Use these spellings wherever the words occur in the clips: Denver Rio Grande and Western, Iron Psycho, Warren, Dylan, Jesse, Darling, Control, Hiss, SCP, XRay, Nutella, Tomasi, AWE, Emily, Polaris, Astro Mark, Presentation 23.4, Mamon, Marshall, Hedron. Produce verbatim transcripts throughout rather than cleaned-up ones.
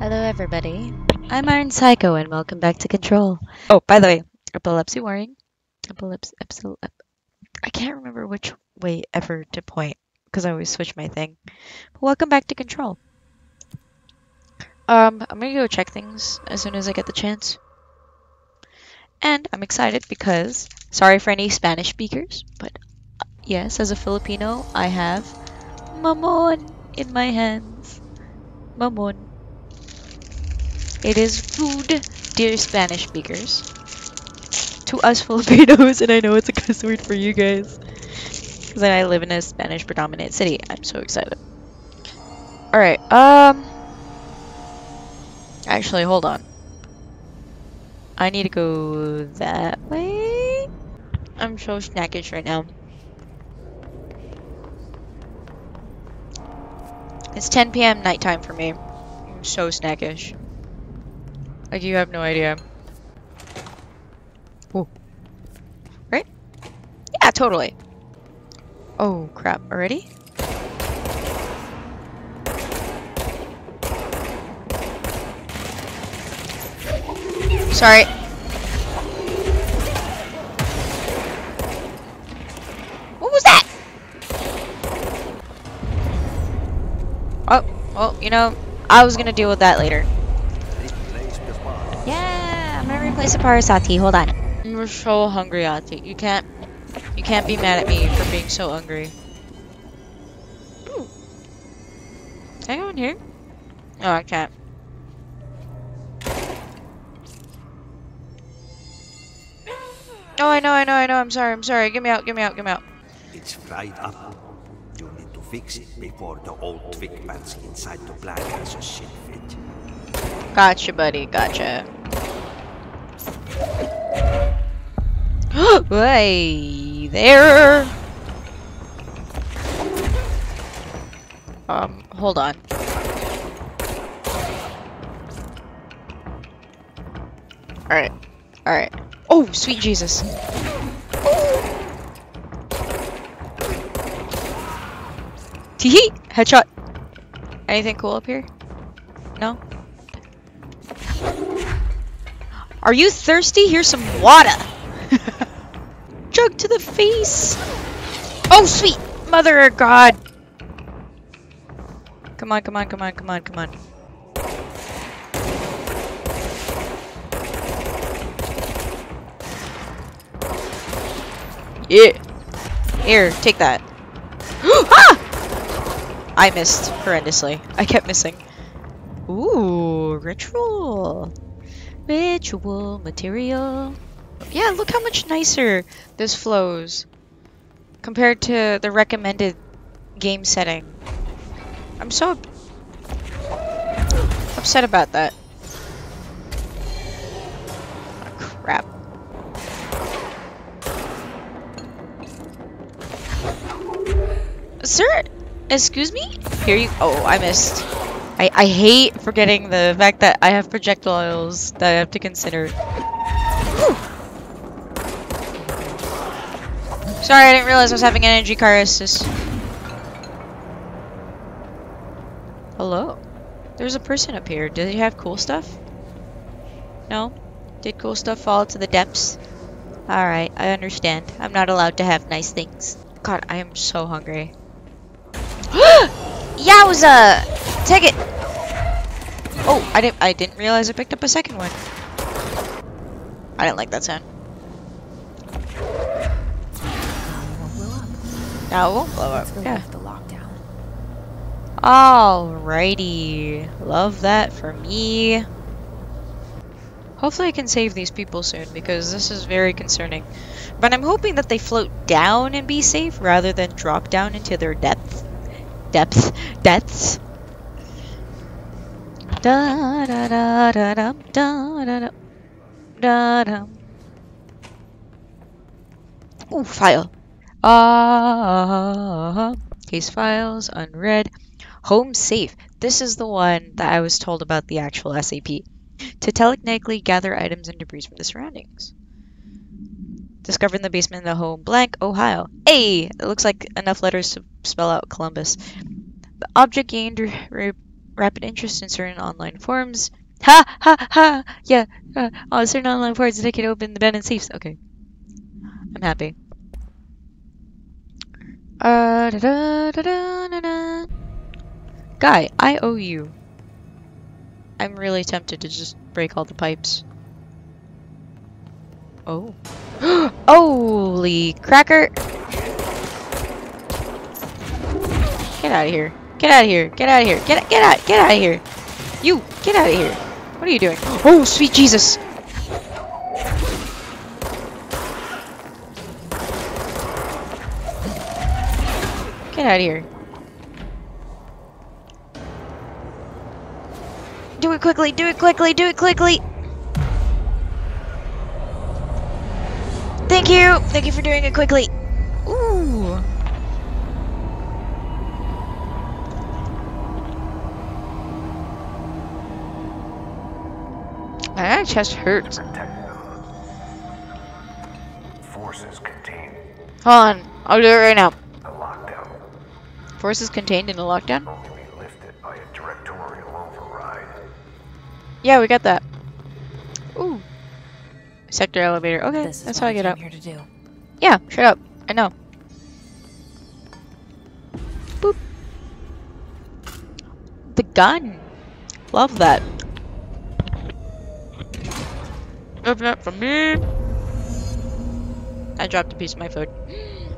Hello everybody, I'm Iron Psycho and welcome back to Control. Oh, by the way, epilepsy warning. Epilepsy, epsil, ep I can't remember which way ever to point because I always switch my thing. But welcome back to Control. Um, I'm gonna go check things as soon as I get the chance. And I'm excited because, sorry for any Spanish speakers, but uh, yes, as a Filipino, I have Mamon in my hands. Mamon. It is food, dear Spanish speakers. To us Filipinos, and I know it's a cuss word for you guys. Because I live in a Spanish predominant city. I'm so excited. Alright, um... actually, hold on. I need to go that way? I'm so snackish right now. It's ten p m nighttime for me. I'm so snackish. Like, you have no idea. Ooh. Right? Yeah, totally. Oh, crap. Already? Sorry. What was that? Oh, well, you know, I was gonna deal with that later. Yeah, I'm gonna replace the Parasati. Hold on. You're so hungry, Ati. You can't, you can't be mad at me for being so hungry. Ooh. Can I go in here? No, I can't. Oh, I know, I know, I know. I'm sorry, I'm sorry. Get me out, get me out, get me out. It's fried up. You need to fix it before the old twig man's inside the plant has a shit fit. Gotcha, buddy. Gotcha. Hey there. Um, hold on. All right. All right. Oh, sweet Jesus. Tee-hee. Headshot. Anything cool up here? No. Are you thirsty? Here's some water. Jug to the face. Oh, sweet mother of God. Come on, come on, come on, come on, come on. Yeah. Here, take that. Ah! I missed horrendously. I kept missing. Ooh, ritual. Ritual material. Yeah, look how much nicer this flows compared to the recommended game setting. I'm so upset about that. Oh, crap. Sir, excuse me? Here you- oh, I missed. I, I hate forgetting the fact that I have projectiles that I have to consider. Whew. Sorry, I didn't realize I was having energy crisis. Hello? There's a person up here. Did he have cool stuff? No? Did cool stuff fall to the depths? Alright, I understand. I'm not allowed to have nice things. God, I am so hungry. Yowza! Take it! Oh, I didn't I didn't realize I picked up a second one. I didn't like that sound. Now it won't blow up. Yeah. Alrighty. Love that for me. Hopefully I can save these people soon because this is very concerning. But I'm hoping that they float down and be safe rather than drop down into their depth. Depth. Depths. Da da da da da da da da da da. Ooh, file. Ah, uh, case files unread. Home safe. This is the one that I was told about the actual S C P. To telekinetically gather items and debris from the surroundings. Discovered in the basement of the home blank, Ohio. Hey, it looks like enough letters to spell out Columbus. The object gained. rapid interest in certain online forums. Ha ha ha! Yeah, uh, oh, certain online forums dedicated to open the bed and safes. Okay, I'm happy. Uh, da da da da da da. Guy, I owe you. I'm really tempted to just break all the pipes. Oh. Holy cracker! Get out of here. Get out of here. Get out of here. Get, get out. Get out of here. You, get out of here. What are you doing? Oh, sweet Jesus. Get out of here. Do it quickly. Do it quickly. Do it quickly. Thank you. Thank you for doing it quickly. Ooh. My chest hurts. Forces contained. Hold on, I'll do it right now. A lockdown. Forces contained in a lockdown? Only be lifted by a directorial override. Yeah, we got that. Ooh. Sector elevator. Okay, this that's how I get up. Here to do. Yeah, shut up. I know. Boop. The gun. Love that. Open up for me. I dropped a piece of my food.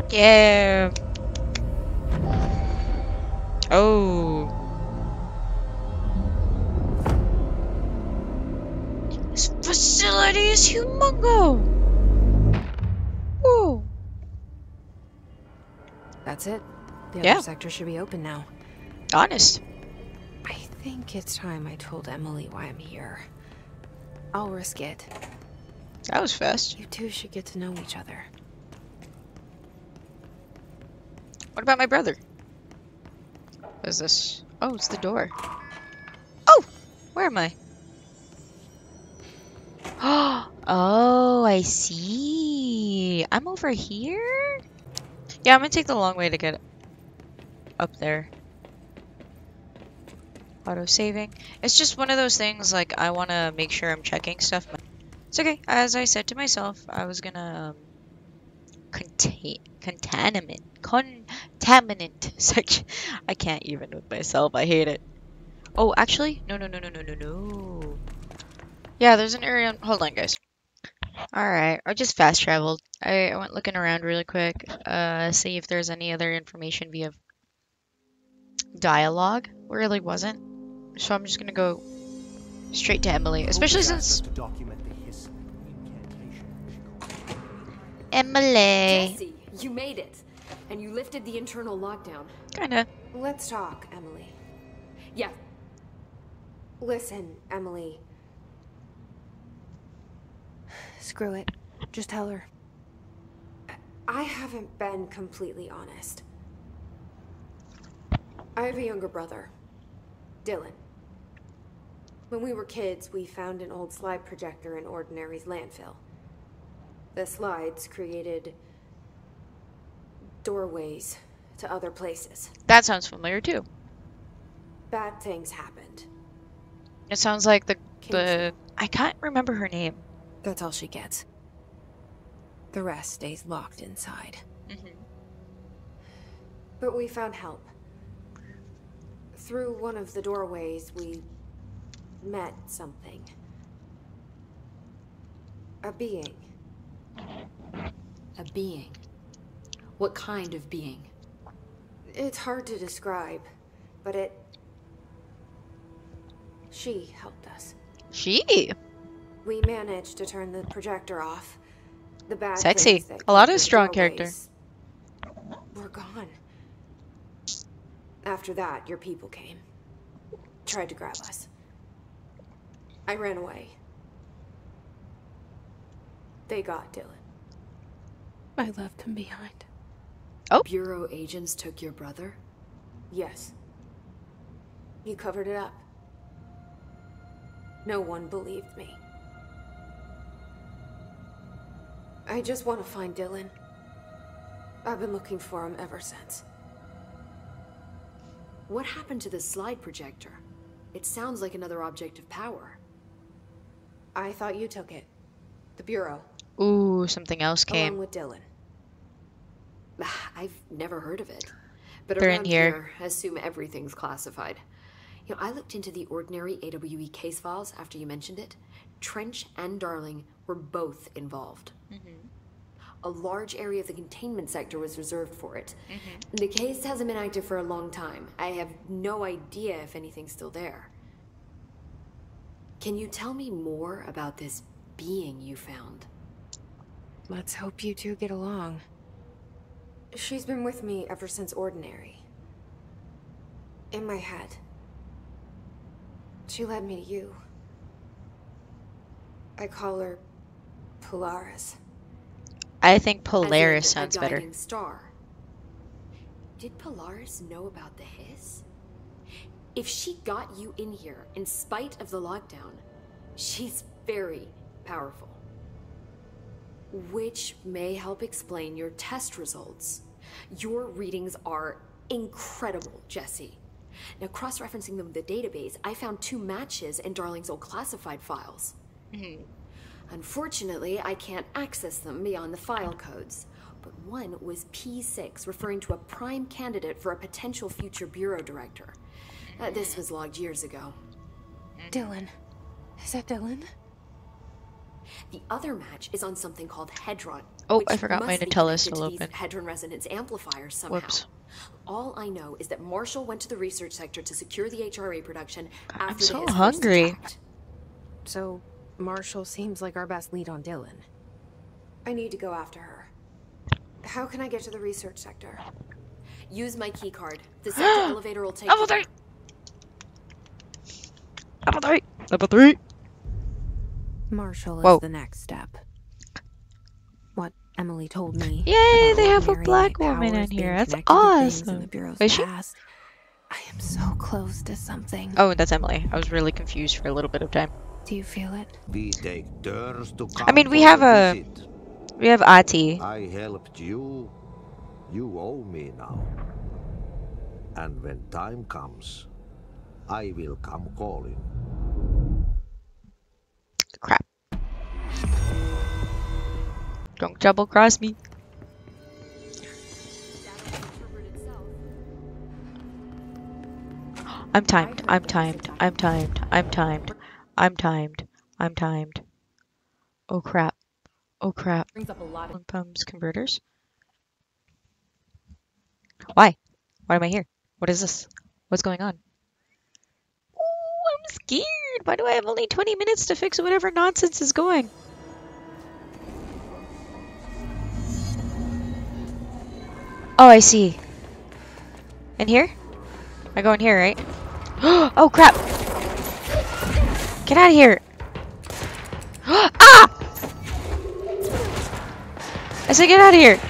Yeah. Oh. This facility is humongo. Whoa. That's it. The other yeah. sector should be open now. Honest. I think it's time I told Emily why I'm here. I'll risk it. That was fast. You two should get to know each other. What about my brother? What is this? Oh, it's the door. Oh! Where am I? Oh, I see. I'm over here? Yeah, I'm gonna take the long way to get up there. Auto saving. It's just one of those things, like, I want to make sure I'm checking stuff. It's okay. As I said to myself, I was gonna um, contain contaminant contaminant section. I can't even with myself. I hate it. Oh, actually, no, no, no, no, no, no, no. Yeah, there's an area. Hold on, guys. All right, I just fast traveled. I, I went looking around really quick, uh, see if there's any other information via dialogue. Really wasn't. So I'm just gonna go straight to Emily, especially since to document the Hiss incantation. Emily, Jesse, you made it, and you lifted the internal lockdown. Kinda. Let's talk, Emily. Yeah. Listen, Emily. Screw it. Just tell her. I haven't been completely honest. I have a younger brother, Dylan. When we were kids, we found an old slide projector in Ordinary's landfill. The slides created doorways to other places. That sounds familiar too. Bad things happened. It sounds like the, the I can't remember her name. That's all she gets. The rest stays locked inside. Mm-hmm. But we found help. Through one of the doorways, we met something. A being. A being? What kind of being? It's hard to describe, but it... She helped us. She? We managed to turn the projector off. The bad Sexy. A lot of strong character. We're gone. After that, your people came. Tried to grab us. I ran away. They got Dylan. I left him behind. Oh. Bureau agents took your brother? Yes. You covered it up. No one believed me. I just want to find Dylan. I've been looking for him ever since. What happened to the slide projector? It sounds like another object of power. I thought you took it. The Bureau. Ooh, something else came. Along with Dylan. I've never heard of it. But they're around in here. here, assume everything's classified. You know, I looked into the ordinary A W E case files after you mentioned it. Trench and Darling were both involved. Mm-hmm. A large area of the containment sector was reserved for it. Mm-hmm. The case hasn't been active for a long time. I have no idea if anything's still there. Can you tell me more about this being you found? Let's hope you two get along. She's been with me ever since Ordinary. In my head. She led me to you. I call her Polaris. I think Polaris sounds better. Star. Did Polaris know about the Hiss? If she got you in here, in spite of the lockdown, she's very powerful. Which may help explain your test results. Your readings are incredible, Jesse. Now, cross-referencing them with the database, I found two matches in Darling's old classified files. Mm-hmm. Unfortunately, I can't access them beyond the file codes, but one was P six, referring to a prime candidate for a potential future bureau director. Uh, this was logged years ago. Dylan. Is that Dylan? The other match is on something called Hedron. Oh, I forgot my Nutella is still open. Hedron resonance amplifier somehow. Whoops. All I know is that Marshall went to the research sector to secure the H R A production after I'm so the hungry. So Marshall seems like our best lead on Dylan. I need to go after her. How can I get to the research sector? Use my key card. The sector elevator will take Level three. Level three. Level three. Marshall Whoa. is the next step. What Emily told me. Yay, they have a black woman in here. That's awesome. Is she? Past. I am so close to something. Oh, that's Emily. I was really confused for a little bit of time. Do you feel it? We take turns to come I mean, we have a, a we have Ati. I helped you. You owe me now. And when time comes, I will come calling. Crap. Don't double cross me. I'm timed. I'm timed. I'm timed. I'm timed. I'm timed. I'm timed. Oh crap. Oh crap. Pumps converters. Why? Why am I here? What is this? What's going on? Oh, I'm scared. Why do I have only twenty minutes to fix whatever nonsense is going? Oh, I see. In here? I go in here, right? Oh, crap! Get out of here! Ah! I said get out of here!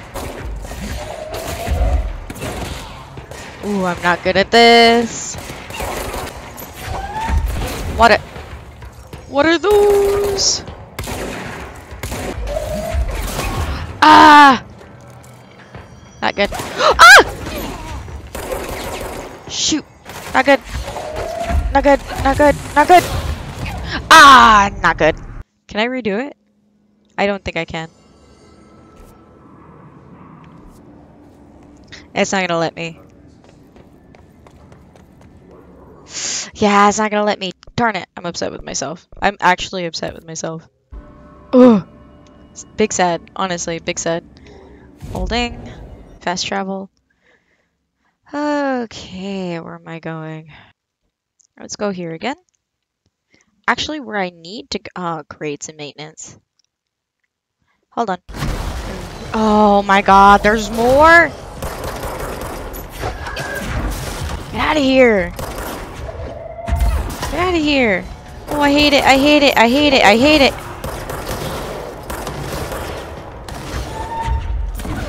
Ooh, I'm not good at this. What a- What are those? Ah! Not good. Ah! Shoot. Not good. Not good. Not good. Not good. Ah! Not good. Can I redo it? I don't think I can. It's not gonna let me. Yeah, it's not gonna let me. Darn it, I'm upset with myself. I'm actually upset with myself. Ugh. It's big sad, honestly, big sad. Holding, fast travel. Okay, where am I going? Let's go here again. Actually, where I need to, uh, grades and maintenance. Hold on. Oh my god, there's more? Get out of here. Get out of here! Oh, I hate it! I hate it! I hate it! I hate it!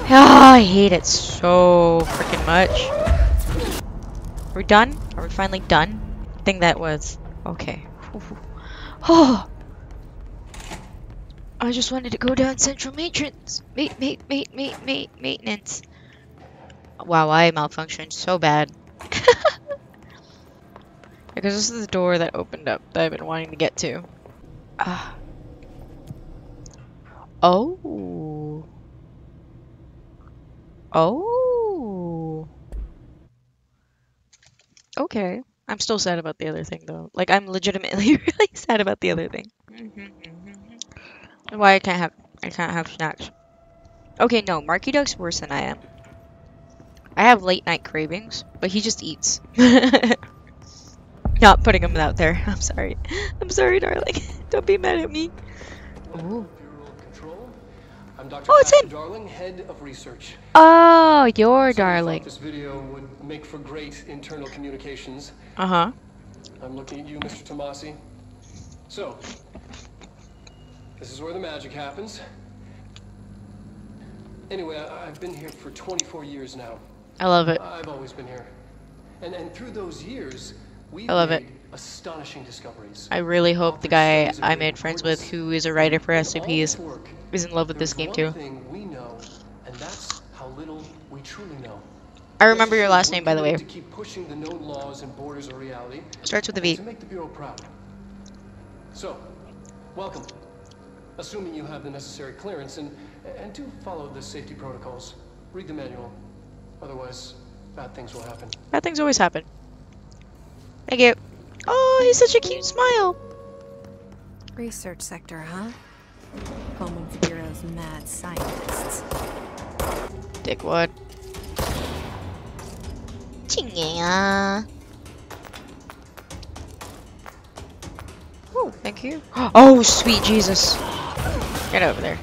Oh, I hate it so freaking much. Are we done? Are we finally done? I think that was okay. Oh, I just wanted to go down central maintenance. Mate, mate, mate, mate, mate, maintenance. Wow, I malfunctioned so bad. Because this is the door that opened up that I've been wanting to get to. Ah. Oh. Oh. Okay. I'm still sad about the other thing, though. Like, I'm legitimately really sad about the other thing. Why I can't have I can't have snacks. Okay, no, Marky Duck's worse than I am. I have late night cravings, but he just eats. Not putting him out there. I'm sorry. I'm sorry, darling. Don't be mad at me. Ooh. I'm Doctor Oh, it's him. Darling, head of research. Oh, you're so darling. This video would make for great internal communications. Uh huh. I'm looking at you, Mister Tomasi. So, this is where the magic happens. Anyway, I've been here for twenty-four years now. I love it. I've always been here, and and through those years, we I love made it. Astonishing discoveries. I really hope the guy I made friends with, who is a writer for S C Ps, is in love with this game too. We know, and that's how little we truly know. I remember your last name, by the way. To keep pushing the known laws and borders of reality. Starts with a V. To make the Bureau proud. So, welcome. Assuming you have the necessary clearance, and and do follow the safety protocols. Read the manual. Otherwise, bad things will happen. Bad things always happen. Thank you. Oh, he's such a cute smile. Research sector, huh? Home of the Bureau's mad scientists. Dickwad. Ching-ya. Oh, thank you. Oh, sweet Jesus. Get over there.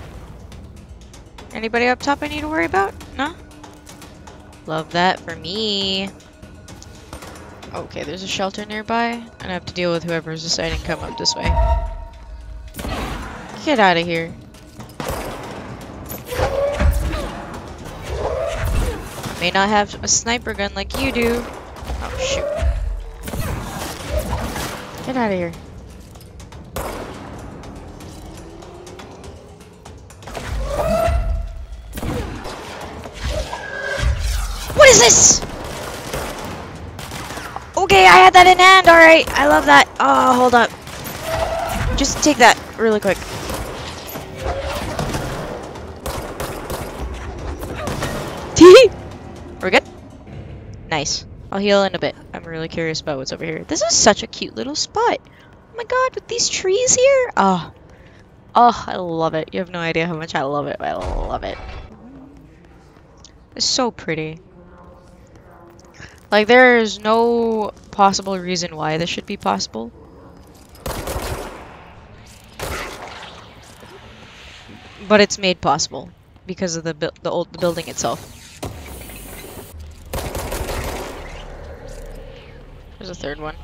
Anybody up top I need to worry about? No? Love that for me. Okay, there's a shelter nearby, and I have to deal with whoever's deciding to come up this way. Get out of here. May not have a sniper gun like you do. Oh, shoot. Get out of here. What is this? Okay, I had that in hand, alright. I love that. Oh, hold up. Just take that really quick. We're good? Nice. I'll heal in a bit. I'm really curious about what's over here. This is such a cute little spot. Oh my god, with these trees here? Oh. Oh, I love it. You have no idea how much I love it. I love it. It's so pretty. Like, there is no possible reason why this should be possible. But it's made possible because of the bu the old the building itself. There's a third one.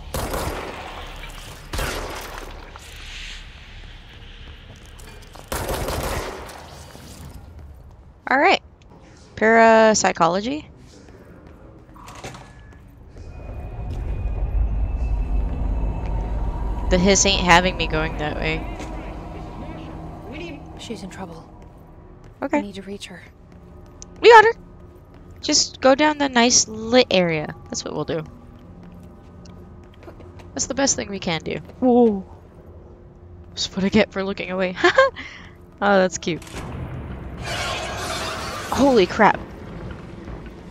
All right. Parapsychology. The hiss ain't having me going that way. She's in trouble. Okay. I need to reach her. We got her. Just go down the nice lit area. That's what we'll do. That's the best thing we can do. Whoa. That's what I get for looking away. Oh, that's cute. Holy crap.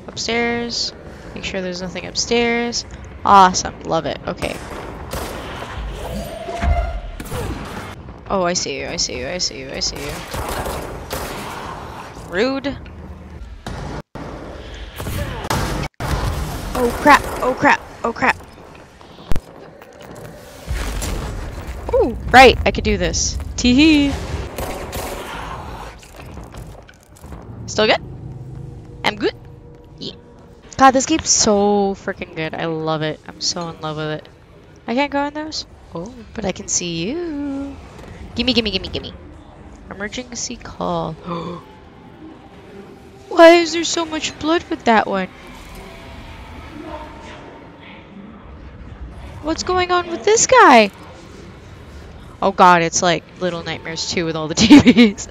Upstairs. Make sure there's nothing upstairs. Awesome. Love it. Okay. Oh, I see you, I see you, I see you, I see you. Rude. Oh crap, oh crap, oh crap. Ooh, right, I could do this. Tee hee. Still good? I'm good? Yeah. God, this game's so freaking good. I love it. I'm so in love with it. I can't go in those? Oh, but I can see you. Gimme, gimme, gimme, gimme. Emergency call. Why is there so much blood with that one? What's going on with this guy? Oh god, it's like Little Nightmares two with all the T Vs.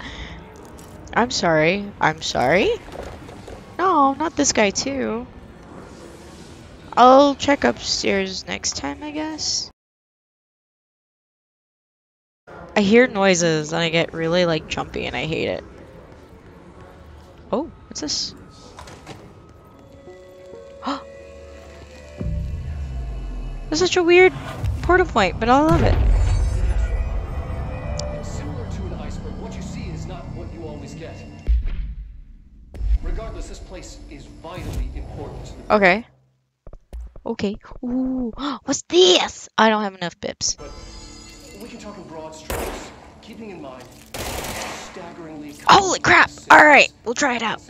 I'm sorry. I'm sorry? No, not this guy too. I'll check upstairs next time, I guess. I hear noises and I get really like jumpy and I hate it. Oh, what's this? That's such a weird portal point, but I love it. Similar to an iceberg, what you see is not what you always get. Regardless, this place is vitally important. Okay. Okay. Ooh, what's this? I don't have enough bips. But we can talk in broad strokes, keeping in mind staggeringly. Holy crap! All right, we'll try it out.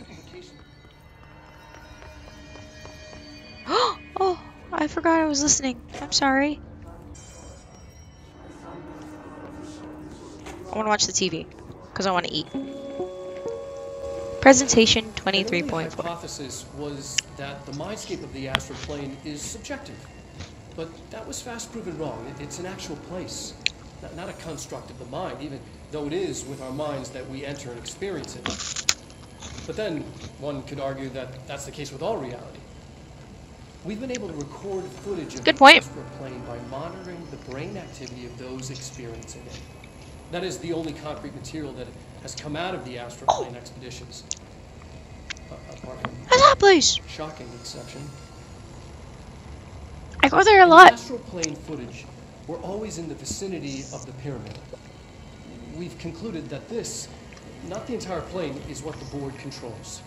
Oh, I forgot I was listening. I'm sorry. I want to watch the T V because I want to eat. Presentation twenty-three point four. The hypothesis was that the mindscape of the astral plane is subjective, but that was fast proven wrong. It's an actual place, not a construct of the mind, even though it is with our minds that we enter and experience it. But then one could argue that that's the case with all reality. We've been able to record footage of Good point. the astral plane by monitoring the brain activity of those experiencing it. That is the only concrete material that has come out of the astral plane oh. expeditions. Uh, apart from How's that place? Shocking exception. I go there a lot. The astral plane footage were always in the vicinity of the pyramid. We've concluded that this, not the entire plane, is what the board controls.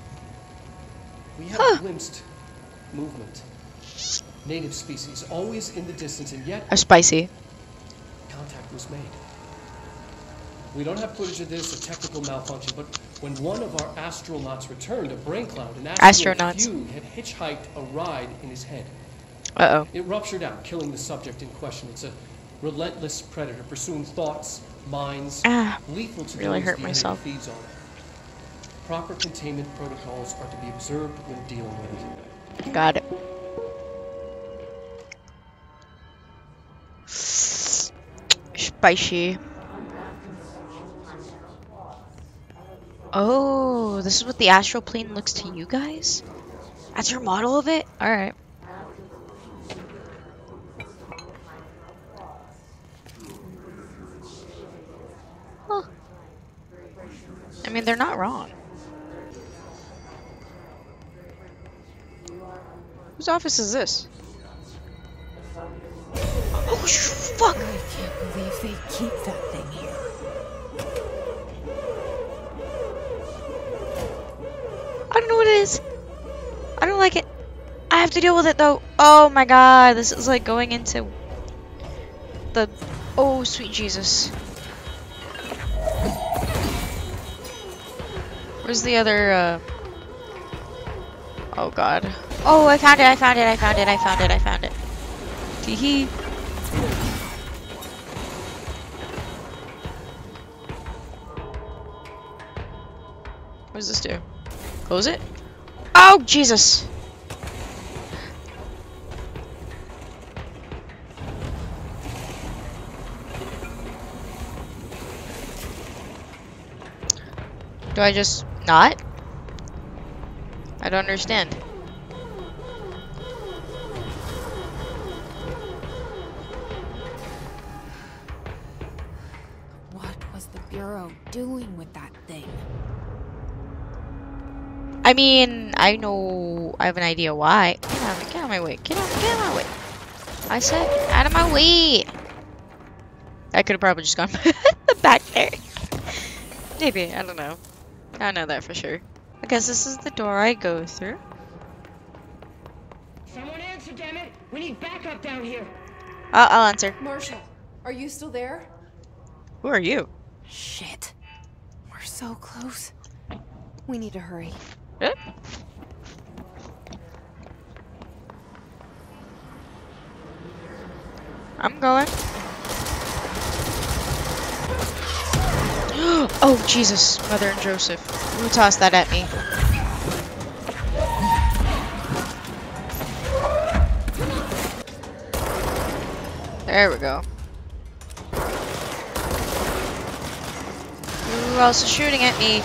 We have huh. glimpsed movement. Native species, always in the distance, and yet... are spicy. Contact was made. We don't have footage of this, a technical malfunction, but when one of our astronauts returned, a brain cloud, an astronaut had hitchhiked a ride in his head. Uh-oh. It ruptured out, killing the subject in question. It's a relentless predator, pursuing thoughts, minds, ah, lethal to really hurt myself. Feeds on it. Proper containment protocols are to be observed when dealing with it. Got it. Spicy. Oh, this is what the astral plane looks to you guys? That's your model of it? Alright. Huh. I mean, they're not wrong. Whose office is this? Oh, fuck! I can't believe they keep that thing here. I don't know what it is. I don't like it. I have to deal with it though. Oh my god, this is like going into the... Oh, sweet Jesus. Where's the other... Uh... Oh god. Oh, I found it, I found it, I found it, I found it, I found it. Tee hee. What does this do? Close it? Oh, Jesus! Do I just not? I don't understand. What was the Bureau doing with that thing? I mean, I know, I have an idea why. Get out, get out of my way, get out, get out of my way. I said, out of my way. I could have probably just gone back there. Maybe, I don't know. I don't know that for sure. I guess this is the door I go through. Someone answer, damn it. We need backup down here. I'll, I'll answer. Marshall, are you still there? Who are you? Shit, we're so close. We need to hurry. Really? I'm going. Oh, Jesus, Mother and Joseph. Who tossed that at me? There we go. Who else is shooting at me?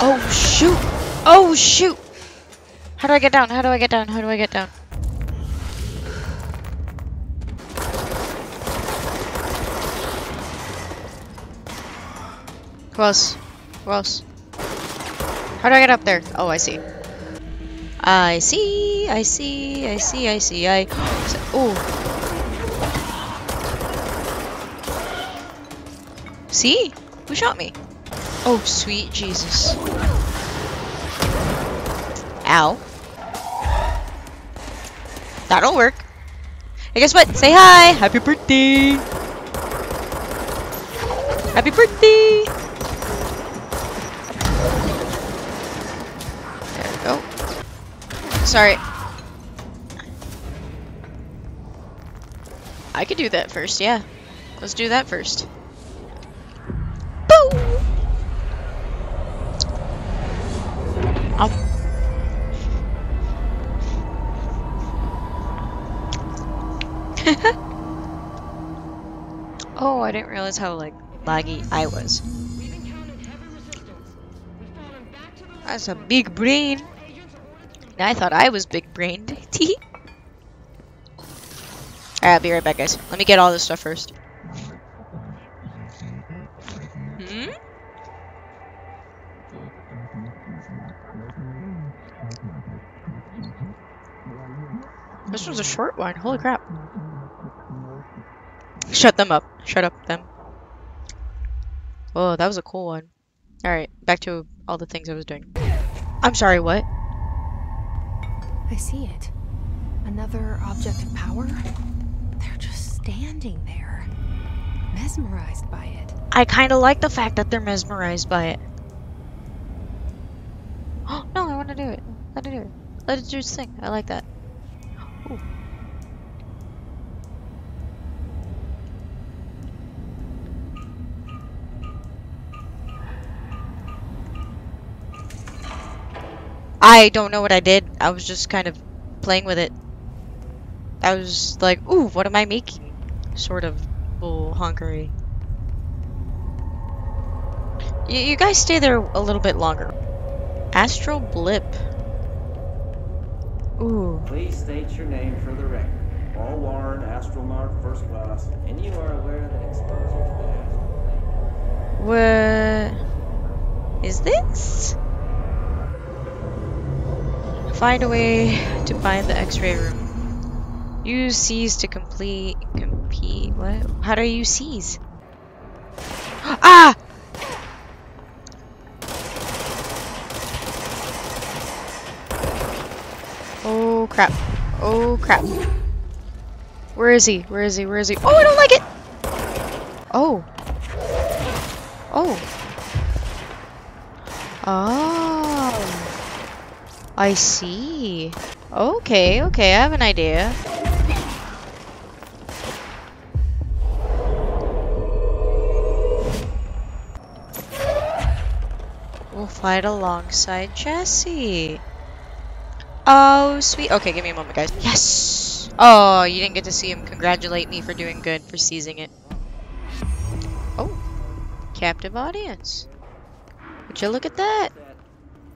Oh, shoot! Oh, shoot! How do I get down? How do I get down? How do I get down? Close. Close. How do I get up there? Oh, I see. I see. I see. I see. I see. I. Oh. See? Who shot me? Oh, sweet Jesus. Ow. That'll work. Hey, guess what? Say hi! Happy birthday! Happy birthday! There we go. Sorry. I could do that first, yeah. Let's do that first. Boo! Ow. Oh, I didn't realize how like laggy I was. That's a big brain. And I thought I was big brained. Alright, I'll be right back, guys. Let me get all this stuff first. Hmm? This was a short one. Holy crap. Shut them up. Shut up, them. Oh, that was a cool one. Alright, back to all the things I was doing. I'm sorry, what? I see it. Another object of power? They're just standing there. Mesmerized by it. I kind of like the fact that they're mesmerized by it. Oh, no, I want to do it. Let it do it. Let it do its thing. I like that. Ooh. I don't know what I did. I was just kind of playing with it. I was like, ooh, what am I making? Sort of bull honkery. You, you guys stay there a little bit longer. Astro Blip. Ooh. Please state your name for the record. All Warren, Astro Mark, first class. And you are aware that exposure to the Astro Blip. What is this? Find a way to find the X-ray room. Use C's to complete compete. What? How do I use C's? Ah! Oh crap! Oh crap! Where is he? Where is he? Where is he? Oh, I don't like it. Oh. Oh. Oh. I see. Okay, okay, I have an idea. We'll fight alongside Jesse. Oh, sweet. Okay, give me a moment, guys. Yes! Oh, you didn't get to see him. Congratulate me for doing good, for seizing it. Oh. Captive audience. Would you look at that?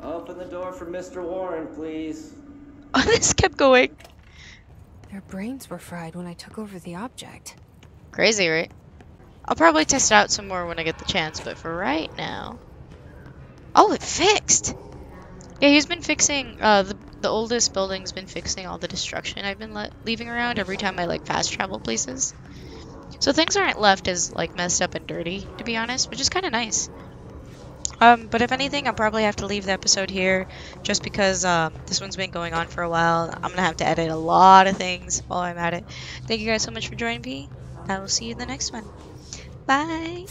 Open the door for Mister Warren, please. Oh, this kept going. Their brains were fried when I took over the object. Crazy, right? I'll probably test it out some more when I get the chance, but for right now... Oh, it fixed! Yeah, he's been fixing... Uh, the, the oldest building's been fixing all the destruction I've been le leaving around every time I, like, fast travel places. So things aren't left as, like, messed up and dirty, to be honest, which is kind of nice. Um, but if anything, I'll probably have to leave the episode here just because um, this one's been going on for a while. I'm going to have to edit a lot of things while I'm at it. Thank you guys so much for joining me. I will see you in the next one. Bye!